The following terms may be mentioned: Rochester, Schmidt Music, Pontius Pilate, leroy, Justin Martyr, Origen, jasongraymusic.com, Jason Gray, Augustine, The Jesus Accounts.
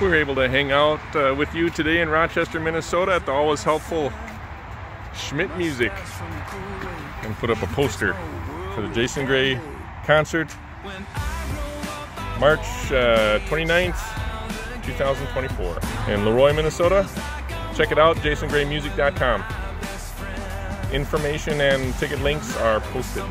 we were able to hang out with you today in Rochester, Minnesota at the always helpful Schmidt Music, and put up a poster for the Jason Gray concert, March 29th, 2024 in Leroy, Minnesota. Check it out, jasongraymusic.com. Information and ticket links are posted.